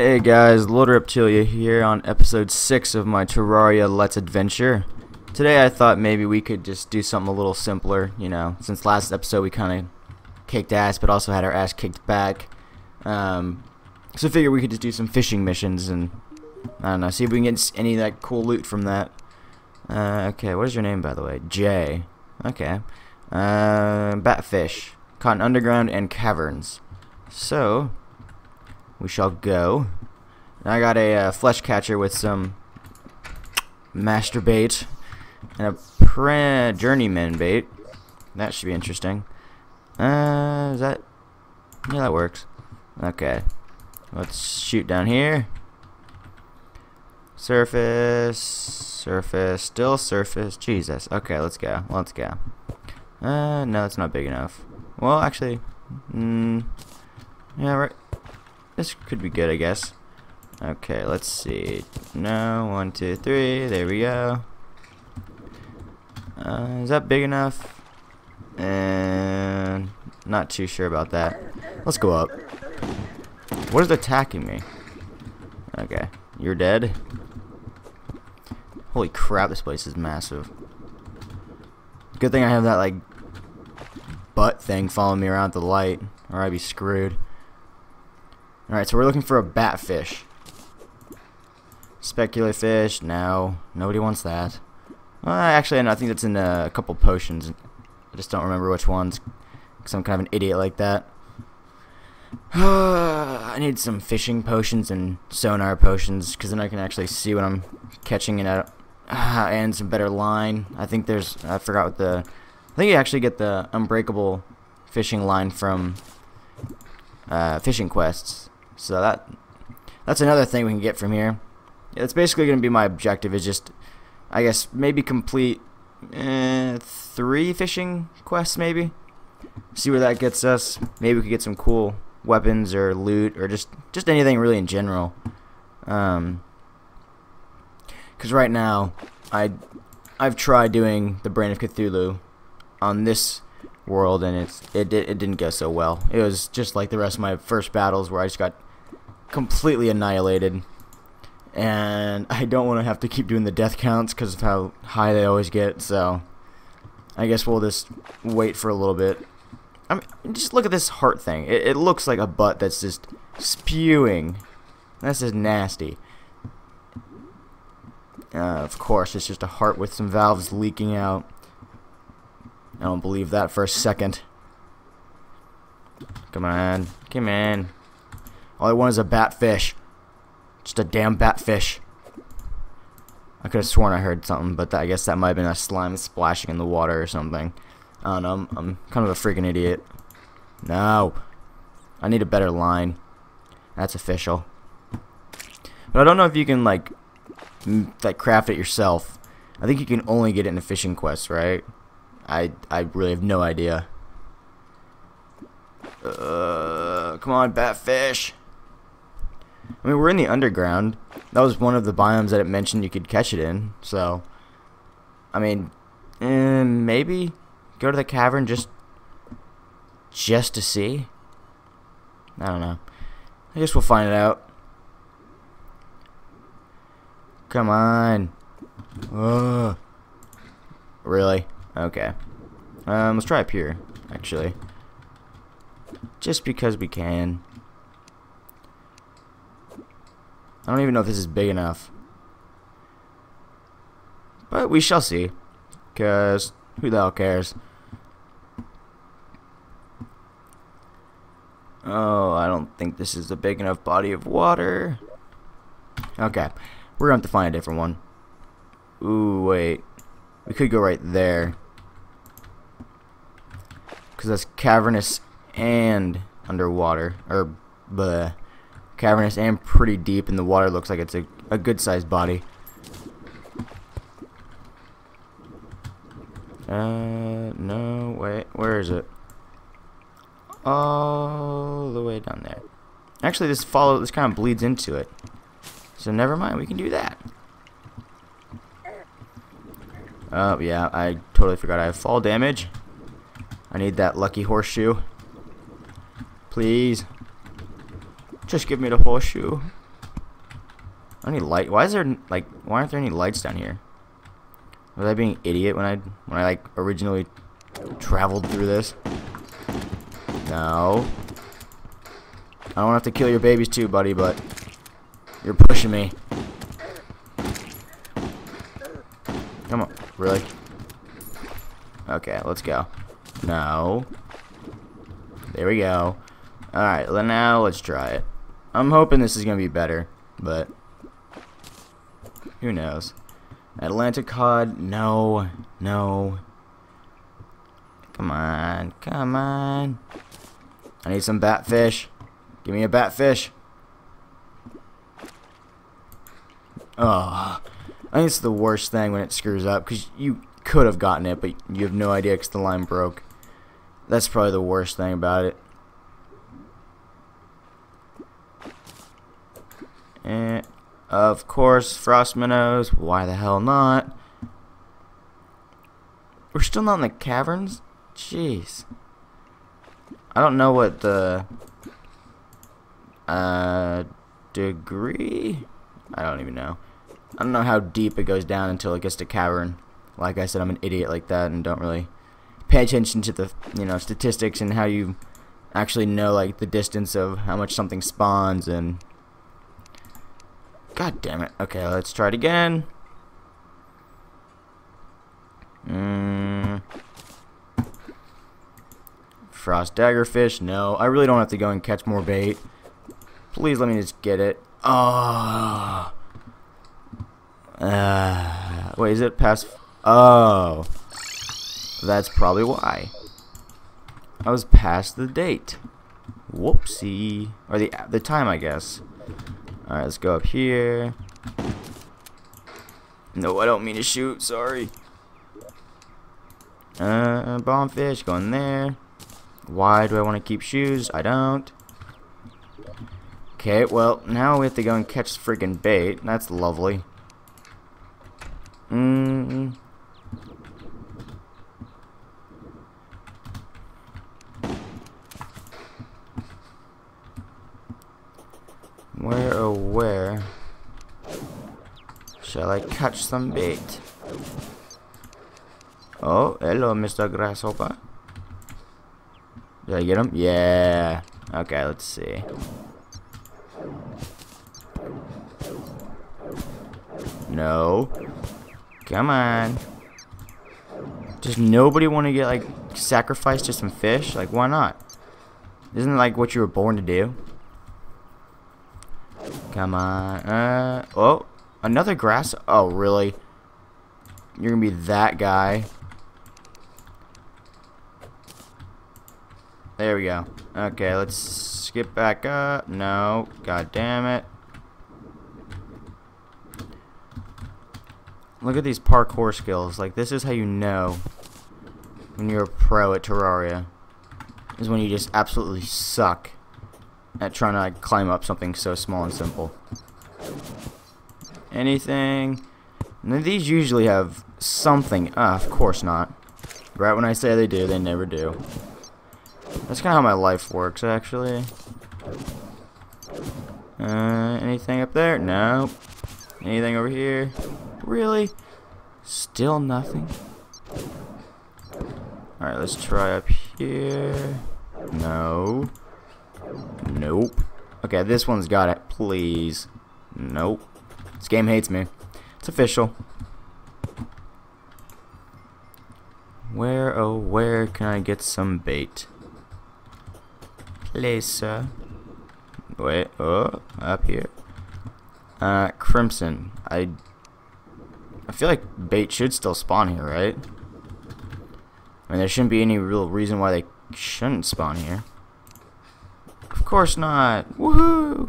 Hey guys, Lord Reptilia here on episode 6 of my Terraria Let's Adventure. Today I thought maybe we could just do something a little simpler, you know, since last episode we kind of kicked ass but also had our ass kicked back. So I figured we could just do some fishing missions and, I don't know, see if we can get any of that cool loot from that. Okay, what is your name by the way? Jay. Okay. Batfish. Caught in underground and caverns. So we shall go. And I got a flesh catcher with some master bait and a journeyman bait. That should be interesting. Is that? Yeah, that works. Okay. Let's shoot down here. Surface. Surface. Still surface. Jesus. Okay, let's go. Let's go. No, it's not big enough. Well, actually. Yeah, right. This could be good, I guess. Okay, let's see. No, 1, 2, 3. There we go. Is that big enough? And not too sure about that. Let's go up. What is attacking me? Okay, you're dead. Holy crap! This place is massive. Good thing I have that like butt thing following me around with the light, or I'd be screwed. Alright, so we're looking for a batfish. Specular fish, no. Nobody wants that. Well, actually, I think that's in a couple potions. I just don't remember which ones, because I'm kind of an idiot like that. I need some fishing potions and sonar potions, because then I can actually see what I'm catching and some better line. I think there's... I forgot what the... I think you actually get the unbreakable fishing line from fishing quests. So that's another thing we can get from here. Yeah, that's basically going to be my objective, is just, I guess, maybe complete 3 fishing quests, maybe. See where that gets us. Maybe we could get some cool weapons or loot or just anything really in general. Because right now, I've tried doing the Brain of Cthulhu on this world, and it didn't go so well. It was just like the rest of my first battles where I just got completely annihilated, and I don't want to have to keep doing the death counts because of how high they always get. So I guess we'll just wait for a little bit. I mean, just look at this heart thing. It looks like a butt that's just spewing. That's just nasty. Of course, it's just a heart with some valves leaking out. I don't believe that for a second. Come on, come in. All I want is a batfish. Just a damn batfish. I could have sworn I heard something, but I guess that might have been a slime splashing in the water or something. I don't know, I'm kind of a freaking idiot. No. I need a better line. That's official. But I don't know if you can, like craft it yourself. I think you can only get it in a fishing quest, right? I really have no idea. Come on, batfish. I mean, we're in the underground. That was one of the biomes that it mentioned you could catch it in. So, I mean, maybe go to the cavern just to see. I don't know. I guess we'll find it out. Come on. Ugh. Really? Okay. Let's try up here, actually. Just because we can. I don't even know if this is big enough. But we shall see. Because who the hell cares? Oh, I don't think this is a big enough body of water. Okay. We're going to have to find a different one. Ooh, wait. We could go right there. Because that's cavernous and underwater. Or, bleh. Cavernous and pretty deep, and the water looks like it's a good-sized body. No, wait, where is it? All the way down there. Actually, this kind of bleeds into it. So never mind, we can do that. Oh, yeah, I totally forgot I have fall damage. I need that lucky horseshoe. Please. Just give me the horseshoe. I need light. Why is there like? Why aren't there any lights down here? Was I being an idiot when I like originally traveled through this? No. I don't have to kill your babies too, buddy, but you're pushing me. Come on, really? Okay, let's go. No. There we go. Alright, now let's try it. I'm hoping this is going to be better, but who knows. Atlantic cod, no, no. Come on, come on. I need some batfish. Give me a batfish. Oh, I think it's the worst thing when it screws up, because you could have gotten it, but you have no idea because the line broke. That's probably the worst thing about it. And of course, frost minnows. Why the hell not? We're still not in the caverns? Jeez. I don't know what the degree? I don't even know. I don't know how deep it goes down until it gets to cavern. Like I said, I'm an idiot like that and don't really pay attention to the, you know, statistics and how you actually know like the distance of how much something spawns and God damn it. Okay, let's try it again. Frost daggerfish. No, I really don't have to go and catch more bait. Please let me just get it. Oh. Wait, is it past? Oh. That's probably why. I was past the date. Whoopsie. Or the time, I guess. Alright, let's go up here. No, I don't mean to shoot, sorry. Bombfish, go in there. Why do I want to keep shoes? I don't. Okay, well, now we have to go and catch freaking bait. That's lovely. Where, oh where shall I catch some bait? Oh, hello, Mr. Grasshopper. Did I get him? Yeah. Okay, let's see. No. Come on. Does nobody want to get, like, sacrificed to some fish? Like, why not? Isn't it, like, what you were born to do? Come on. Oh, another grass. Oh, really? You're gonna be that guy. There we go. Okay, let's skip back up. No, god damn it. Look at these parkour skills. Like, this is how you know when you're a pro at Terraria. Is when you just absolutely suck at trying to like, climb up something so small and simple. Anything. Now, these usually have something. Of course not. Right when I say they do, they never do. That's kind of how my life works, actually. Anything up there? No. Anything over here? Really? Still nothing? Alright, let's try up here. No. Nope. Okay, this one's got it. Please. Nope. This game hates me. It's official. Where, oh, where can I get some bait? Please, sir. Wait, oh, up here. Crimson. I feel like bait should still spawn here, right? I mean, there shouldn't be any real reason why they shouldn't spawn here. Of course not. Woohoo!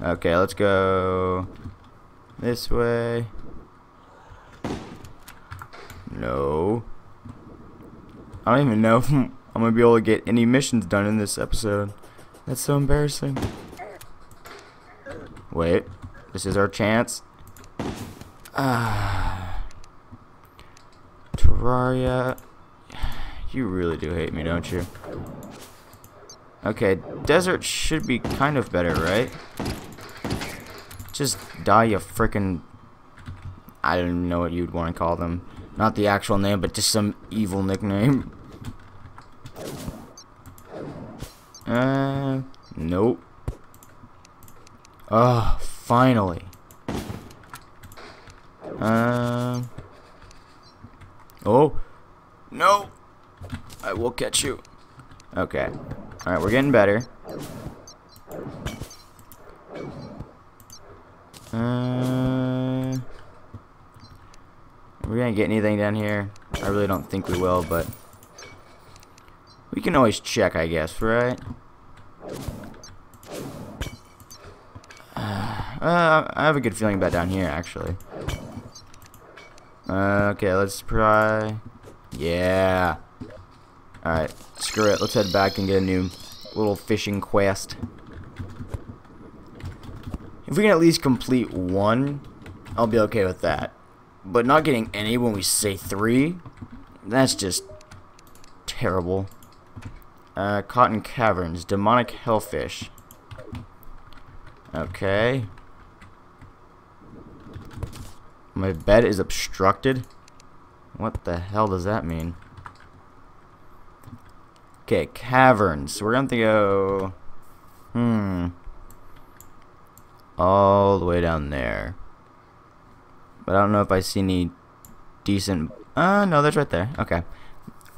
Okay, let's go this way. No. I don't even know if I'm going to be able to get any missions done in this episode. That's so embarrassing. Wait. This is our chance. Terraria. You really do hate me, don't you? Okay, desert should be kind of better, right? Just die, you frickin'... I don't know what you'd want to call them. Not the actual name, but just some evil nickname. Nope. Oh, finally. Oh. No. I will catch you. Okay. Alright, we're getting better. We're gonna get anything down here? I really don't think we will, but we can always check, I guess, right? I have a good feeling about down here, actually. Okay, let's try. Yeah. Alright, screw it. Let's head back and get a new little fishing quest. If we can at least complete one, I'll be okay with that. But not getting any when we say three, that's just terrible. Cotton Caverns, Demonic Hellfish. Okay. My bed is obstructed. What the hell does that mean? Okay, caverns. We're going to go... all the way down there. But I don't know if I see any decent... no, that's right there. Okay.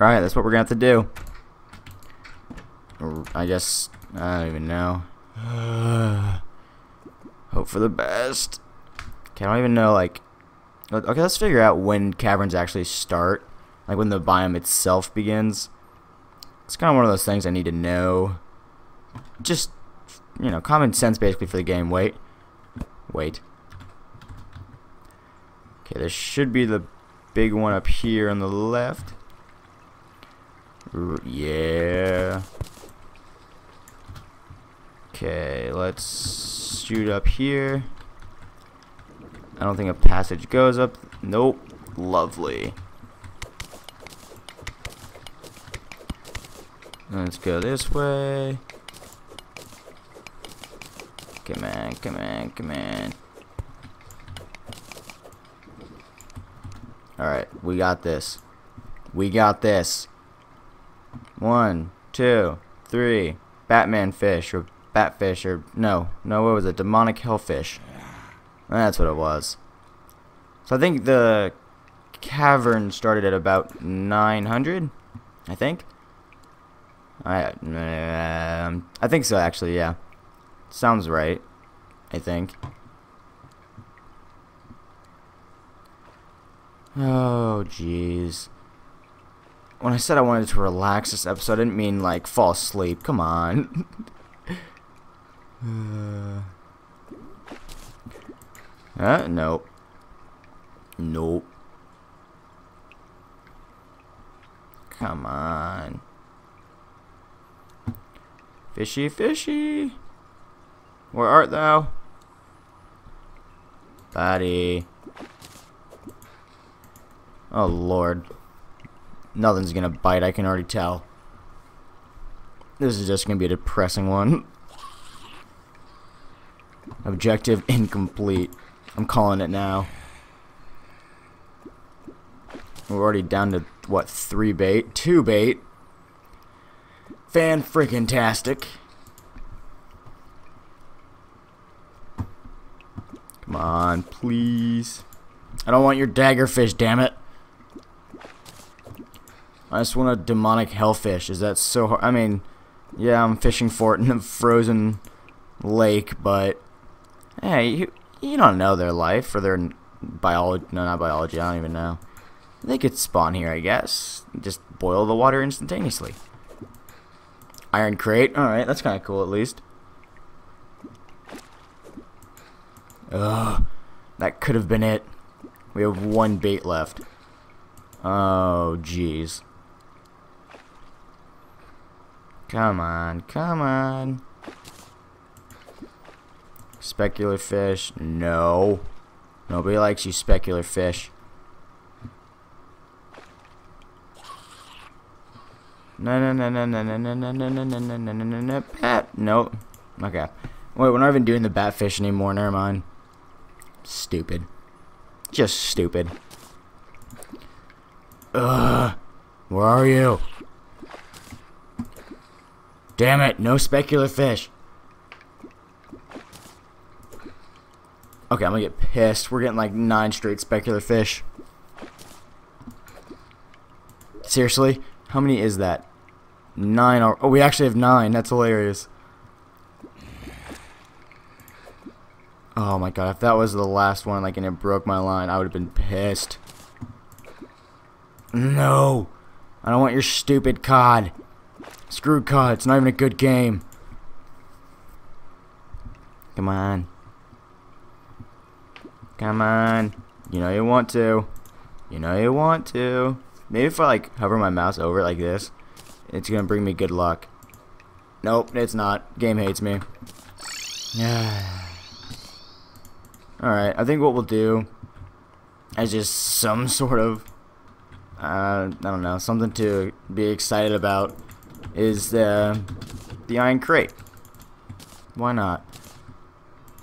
Alright, that's what we're going to have to do. I guess... I don't even know. Hope for the best. Okay, I don't even know, like... Okay, let's figure out when caverns actually start. Like, when the biome itself begins. It's kind of one of those things I need to know. Just, you know, common sense, basically, for the game. Wait. Wait. Okay, there should be the big one up here on the left. Yeah. Okay, let's shoot up here. I don't think a passage goes up. Nope. Lovely. Let's go this way. Come on, come on, come on. Alright, we got this. We got this. 1, 2, 3. Batman fish, or batfish, or no, what was it? Demonic hellfish. That's what it was. So I think the cavern started at about 900, I think. I think so, actually, yeah. Sounds right, I think. Oh, jeez. When I said I wanted to relax this episode, I didn't mean, like, fall asleep. Come on. Nope. Nope. Come on. Fishy, fishy. Where art thou? Buddy. Oh, Lord. Nothing's gonna bite, I can already tell. This is just gonna be a depressing one. Objective incomplete. I'm calling it now. We're already down to, what, 3 bait? 2 bait. Fan-freaking-tastic. Come on, please. I don't want your daggerfish, damn it. I just want a demonic hellfish. Is that so hard? I mean, yeah, I'm fishing for it in a frozen lake, but... Hey, you don't know their life, or their biology. No, not biology, I don't even know. They could spawn here, I guess. Just boil the water instantaneously. Iron crate. Alright, that's kind of cool at least. Ugh. That could have been it. We have 1 bait left. Oh, jeez. Come on, come on. Specular fish. No. Nobody likes you, specular fish. No. Bat. Nope. Okay. Wait, we're not even doing the batfish anymore. Never mind. Stupid. Just stupid. Ugh. Where are you? Damn it, no specular fish. Okay, I'm gonna get pissed. We're getting like 9 straight specular fish. Seriously? How many is that? 9. Oh, we actually have 9. That's hilarious. Oh my god, if that was the last one, like, and it broke my line, I would have been pissed. No! I don't want your stupid cod. Screw cod, it's not even a good game. Come on. Come on. You know you want to. You know you want to. Maybe if I, like, hover my mouse over it like this, it's gonna bring me good luck. Nope, it's not. Game hates me. Yeah. Alright, I think what we'll do is just some sort of, I don't know, something to be excited about is the iron crate. Why not?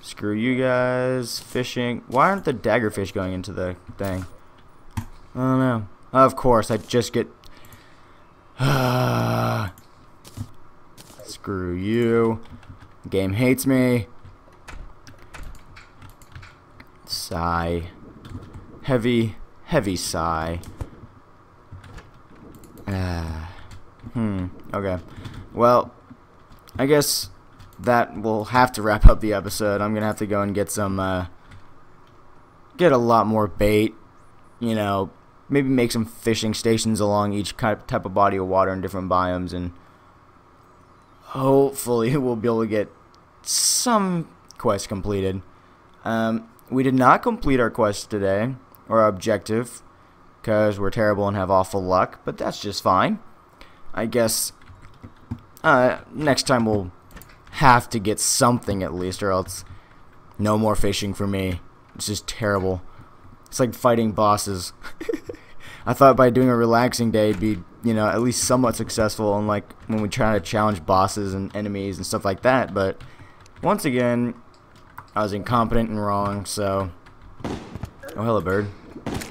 Screw you guys, fishing. Why aren't the daggerfish going into the thing? I don't know. Of course, I just get... Screw you. Game hates me. Sigh. Heavy, heavy sigh. Okay. Well, I guess that will have to wrap up the episode. I'm going to have to go and get some, get a lot more bait. You know, maybe make some fishing stations along each type of body of water in different biomes. And hopefully we'll be able to get some quests completed. We did not complete our quest today, or our objective, because we're terrible and have awful luck, but that's just fine. I guess next time we'll have to get something at least, or else no more fishing for me. It's just terrible. It's like fighting bosses. I thought by doing a relaxing day it'd be, you know, at least somewhat successful in, like, when we try to challenge bosses and enemies and stuff like that, but once again... I was incompetent and wrong, so... Oh, hello, bird.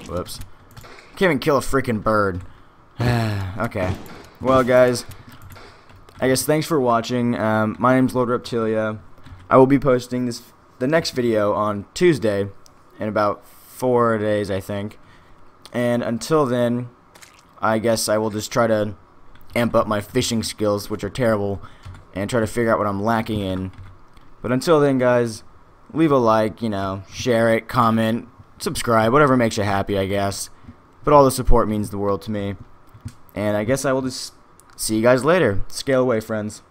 Whoops. Can't even kill a freaking bird. Okay. Well, guys, I guess thanks for watching. My name's Lord Reptilia. I will be posting the next video on Tuesday in about 4 days, I think. And until then, I guess I will just try to amp up my fishing skills, which are terrible, and try to figure out what I'm lacking in. But until then, guys... Leave a like, you know, share it, comment, subscribe, whatever makes you happy, I guess. But all the support means the world to me. And I guess I will just see you guys later. Scale away, friends.